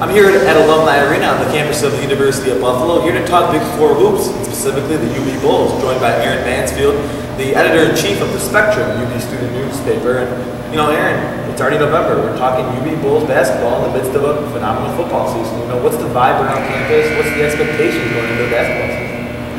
I'm here at Alumni Arena on the campus of the University of Buffalo, here to talk Big Four hoops, specifically the UB Bulls, joined by Aaron Mansfield, the editor-in-chief of The Spectrum, UB student newspaper. And, you know, Aaron, it's already November. We're talking UB Bulls basketball in the midst of a phenomenal football season. You know, what's the vibe around campus? What's the expectations going into the basketball season?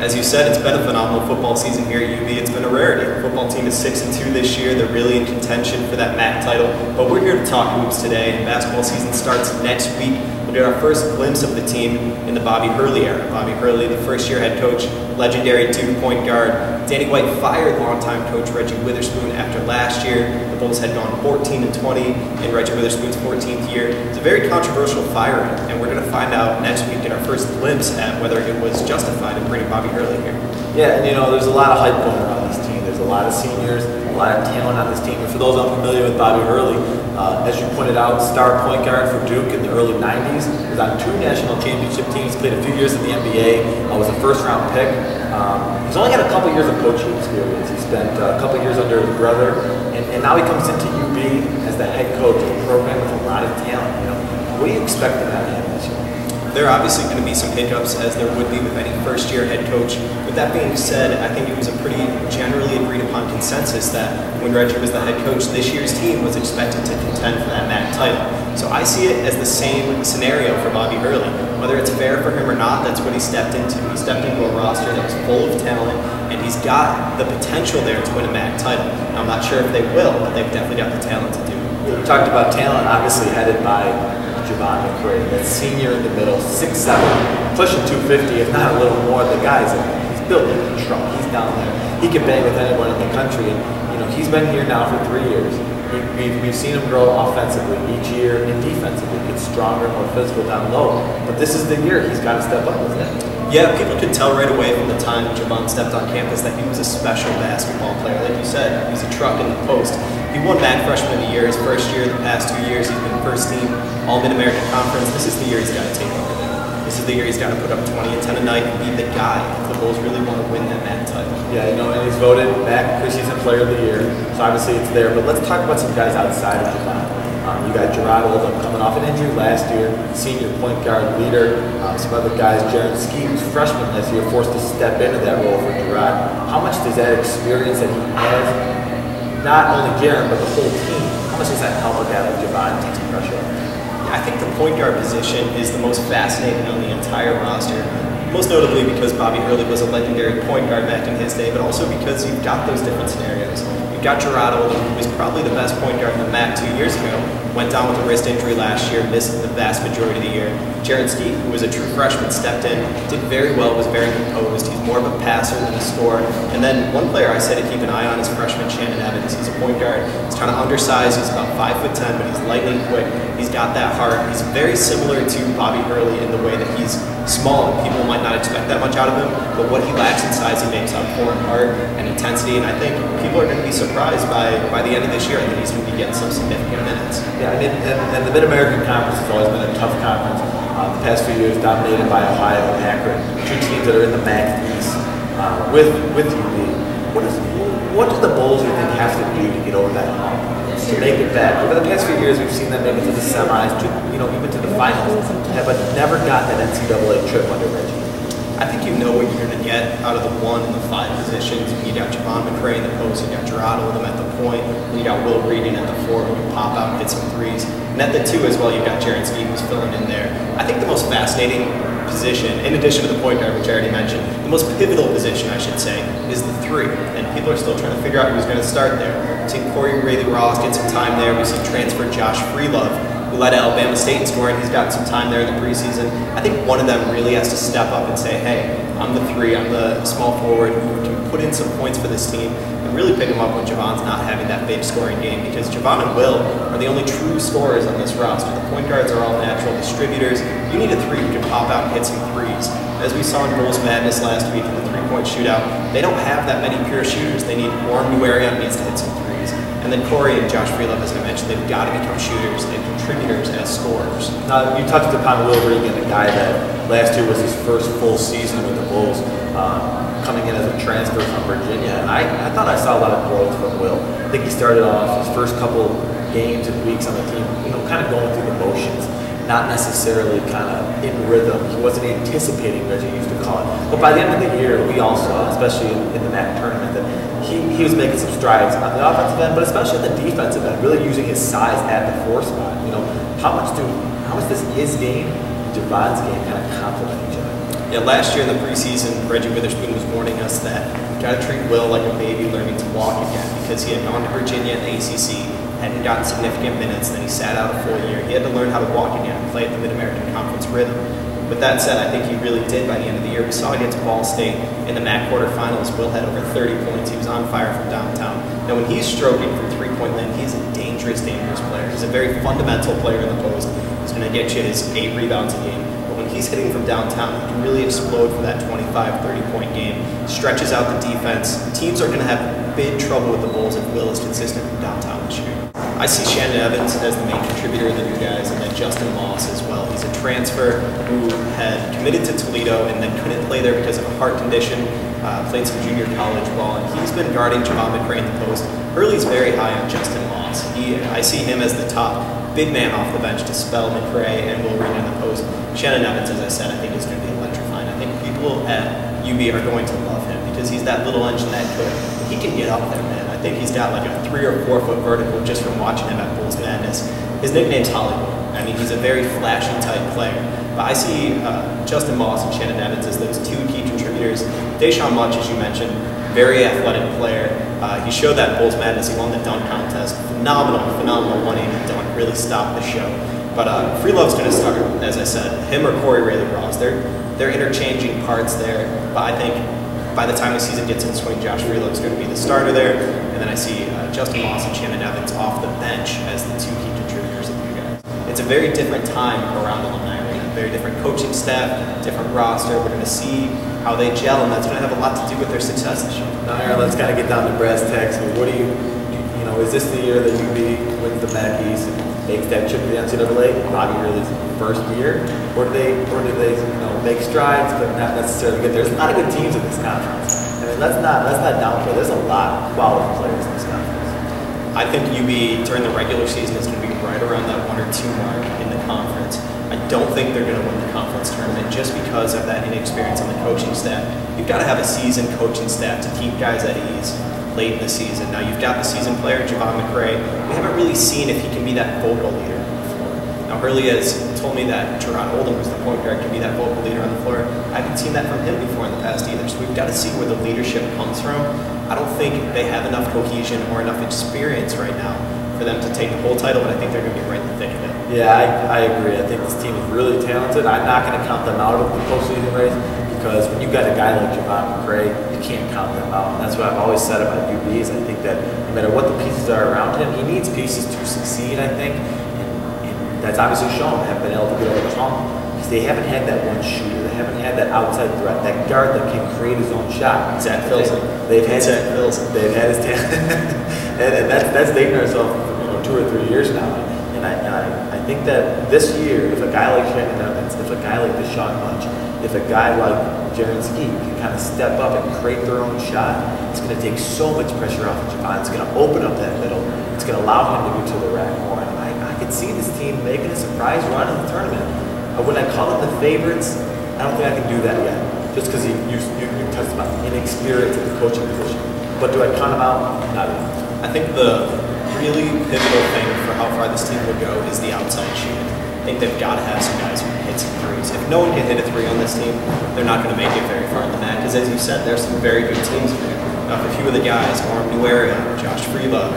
As you said, it's been a phenomenal football season here at UB. It's been a rarity. The football team is 6-2 this year. They're really in contention for that MAC title. But we're here to talk hoops today, and basketball season starts next week. We'll get our first glimpse of the team in the Bobby Hurley era. Bobby Hurley, the first-year head coach, legendary Duke point guard. Danny White fired longtime coach Reggie Witherspoon after last yeyear. The Bulls had gone 14-20 in Reggie Witherspoon's 14th year. It's a very controversial firing, and we're going to find out next week in our first glimpse at whether it was justified in bringing Bobby Hurley here. Yeah, and you know, there's a lot of hype going around this team. There's a lot of seniors, a lot of talent on this team. And for those unfamiliar with Bobby Hurley, as you pointed out, star point guard for Duke in the early 90s. He was on 2 national championship teams, played a few years in the NBA, was a first-round pick. He's only got a couple years of coaching experience. He spent a couple years under his brother, and now he comes into UB as the head coach of a program with a lot of talent. You know, what do you expect out of him this year? There are obviously going to be some hiccups, as there would be with any first-year head coach. With that being said, I think it was a pretty generally agreed upon consensus that when Reggie was the head coach, this year's team was expected to contend for that MAC title. So I see it as the same scenario for Bobby Hurley. Whether it's fair for him or not, that's what he stepped into. He stepped into a roster that was full of talent, and he's got the potential there to win a MAC title. Now, I'm not sure if they will, but they've definitely got the talent to do it. We talked about talent, obviously headed by Javon McCrea, that senior in the middle, 6'7", pushing 250, if not a little more. The guy's he's built like a truck. He's down there. He can bang with anyone in the country. And you know, he's been here now for 3 years. We've seen him grow offensively each year and defensively. He gets stronger, more physical down low. But this is the year he's got to step up, isn't it? Yeah, people could tell right away from the time Javon stepped on campus that he was a special basketball player. Like you said, he's a truck in the post. He won MAC Freshman of the Year his first year. The past 2 years, he's been first team All Mid-American Conference. This is the year he's got to take over there. This is the year he's got to put up 20 and 10 a night and be the guy if the Bulls really want to win that MAC title. Yeah, you know, and he's voted MAC Preseason Player of the Year, so obviously it's there. But let's talk about some guys outside of Javon. You got Jarod Oldham coming off an injury last year, senior point guard leader. Some other guys, Jarryn Skeete, who's freshman last year, forced to step into that role for Jarod. How much does that experience that he has, not only Jarryn, but the whole team, how much does that help with that with Javon and some pressure? I think the point guard position is the most fascinating on the entire roster. Most notably because Bobby Hurley was a legendary point guard back in his day, but also because you've got those different scenarios. You've got Jarod Oldham, who was probably the best point guard in the MAC 2 years ago, went down with a wrist injury last year, missed the vast majority of the year. Jarryn Skeete, who was a true freshman, stepped in, did very well, was very composed. He's more of a passer than a scorer. And then one player I said to keep an eye on is freshman Shannon Evans. He's a point guard. He's kind of undersized. He's about 5'10", but he's lightning quick. He's got that heart. He's very similar to Bobby Hurley in the way that he's small. People might not expect that much out of him, but what he lacks in size, he makes up for in heart and intensity. And I think people are going to be surprised by the end of this year. I think he's going to be getting some significant minutes. Yeah, and the Mid-American Conference has always been a tough conference. The past few years dominated by Ohio and Akron, 2 teams that are in the MAC East with UB. What do the Bulls, you think, have to do to get over that hump, to make it back? Over the past few years, we've seen them make it to the semis, to, you know, even to the finals, but never got that NCAA trip under Reggie. I think you know what you're going to get out of the 1 and the 5 positions. You got Javon McCrea in the post, you got Jarod Oldham at the point, and you got Will Reading at the 4 who can pop out and hit some threes. And at the 2 as well, you've got Jarryn Skeete who's filling in there. I think the most fascinating position, in addition to the point guard, which I already mentioned, the most pivotal position, I should say, is the 3. And people are still trying to figure out who's going to start there. We've seen Corey Raeleigh-Ross get some time there. We've seen transfer Josh Freelove, who led Alabama State in scoring. He's got some time there in the preseason. I think one of them really has to step up and say, hey, I'm the 3, I'm the small forward who can put in some points for this team and really pick him up when Javon's not having that big scoring game, because Javon and Will are the only true scorers on this roster. The point guards are all natural distributors. You need a 3 who can pop out and hit some threes. As we saw in Bulls Madness last week in the three-point shootout, they don't have that many pure shooters. They need Warren Nuarian needs to hit some threes. And then Corey and Josh Freelove, as I mentioned, they've got to become shooters and contributors as scorers. Now, you touched upon Will Reading, a guy that last year was his first full season with the Bulls, coming in as a transfer from Virginia. And I thought I saw a lot of growth from Will. I think he started off his first couple games and weeks on the team, you know, kind of going through the motions. not necessarily kind of in rhythm. He wasn't anticipating, Reggie used to call it. But by the end of the year, we all saw, especially in the MAC tournament, that he was making some strides on the offensive end, but especially on the defensive end, really using his size at the four spot. You know, how much does his game, Javon's game, kind of complement each other? Yeah, last year in the preseason, Reggie Witherspoon was warning us that you got to treat Will like a baby learning to walk again, because he had gone to Virginia and ACC, hadn't gotten significant minutes, then he sat out a full year. He had to learn how to walk again and play at the Mid-American Conference rhythm. But that said, I think he really did by the end of the year. We saw against Ball State in the MAC quarterfinals, Will had over 30 points. He was on fire from downtown. Now when he's stroking from three-point land, he's a dangerous, dangerous player. He's a very fundamental player in the post. He's going to get you his 8 rebounds a game. He's hitting from downtown. He can really explode for that 25-30 point game. Stretches out the defense. Teams are going to have big trouble with the Bulls if Will is consistent from downtown this year. I see Shannon Evans as the main contributor of the new guys, and then Justin Moss as well. He's a transfer who had committed to Toledo and then couldn't play there because of a heart condition. Played some junior college ball, and he's been guarding Javon McCrea in the post. Hurley's very high on Justin Moss. I see him as the top big man off the bench to spell McCrea and Will Reading in the post. Shannon Evans, as I said, I think is going to be electrifying. I think people at UB are going to love him because he's that little engine that could. He can get up there, man. I think he's got like a 3 or 4 foot vertical just from watching him at Bulls Madness. His nickname's Hollywood. I mean, he's a very flashy type player. But I see Justin Moss and Shannon Evans as those two key contributors. Deshaun Munch, as you mentioned, very athletic player. He showed that Bulls Madness. He won the dunk contest. Phenomenal 180 dunk. Really stopped the show. But Freelove's going to start, as I said. Him or Corey Raeleigh-Ross. They're interchanging parts there. But I think by the time the season gets in swing, Josh Freelove's going to be the starter there. And then I see Justin Moss and Shannon Evans off the bench as the two key contributors of you guys. It's a very different time around alumni arena. Very different coaching staff, different roster. We're going to see how they gel, and that's going to have a lot to do with their success this year. All right, let's kind of get down to brass tacks. So what do you know, is this the year that UB wins the MAC East and makes that trip to the NCAA? Bobby Hurley's first year, or do they make strides but not necessarily get there? There's a lot of good teams in this conference. I mean, let's not downplay. There's a lot of quality players in this conference. I think UB during the regular season is going to be right around that 1 or 2 mark in the conference. I don't think they're going to win the conference tournament just because of that inexperience on the coaching staff. You've got to have a seasoned coaching staff to keep guys at ease late in the season. Now you've got the seasoned player, Javon McCrea. We haven't really seen if he can be that vocal leader on the floor. Now Hurley has told me that Jarod Oldham, who's the point guard, can be that vocal leader on the floor. I haven't seen that from him before in the past either. So we've got to see where the leadership comes from. I don't think they have enough cohesion or enough experience right now for them to take the whole title, but I think they're going to be right in the thick of it. Yeah, I agree. I think this team is really talented. I'm not going to count them out of the postseason race because when you've got a guy like Javon McCrea, you can't count them out. And that's what I've always said about UB is I think that no matter what the pieces are around him, he needs pieces to succeed, I think. And that's obviously shown. They haven't been able to get over Trump because they haven't had that one shooter. They haven't had that outside threat, that guard that can create his own shot. Zach Filson. They've had his talent. And that's dating ourselves for 2 or 3 years now. And I think that this year, if a guy like Shannon Evans, if a guy like Deshaun Munch, if a guy like Jarryn Skeete can kind of step up and create their own shot, it's going to take so much pressure off of Javon. It's going to open up that middle. It's going to allow him to go to the rack more. And I could see this team making a surprise run in the tournament. When I call them the favorites, I don't think I can do that yet, just because you touched about inexperience in the coaching position. But do I count them out? Not yet. I think the really pivotal thing for how far this team will go is the outside shooting. I think they've got to have some guys who can hit some threes. If no one can hit a three on this team, they're not going to make it very far in the MAC. Because as you said, there's some very good teams there. A few of the guys, Arm Nuera, Josh Freelove,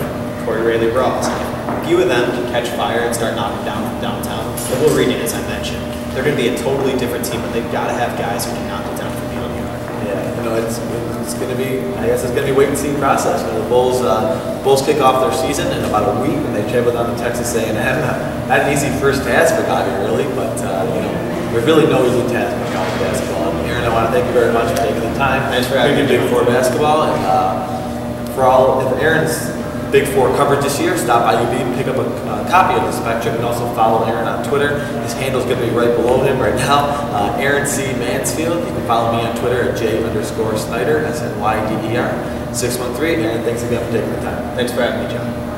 Corey Raeleigh-Ross, a few of them can catch fire and start knocking down from downtown. But Will Reading, as I mentioned, they're going to be a totally different team, but they've got to have guys who can knock it down from beyond the arc. Yeah, it's going to be, I guess it's going to be a wait-and-see process. You know, the Bulls kick off their season in about a week, and they travel down to Texas A and M. Not an easy first task for Bobby, really, but there's really no easy task for college basketball. And Aaron, I want to thank you very much for taking the time. Thanks for having me. Big Four basketball, and if Aaron's Big Four coverage this year, stop by UB and pick up a copy of The Spectrum, and also follow Aaron on Twitter. His handle's going to be right below him right now. Aaron C. Mansfield. You can follow me on Twitter at J_Snyder, SNYDER 613. Aaron, thanks again for taking the time. Thanks for having me, John.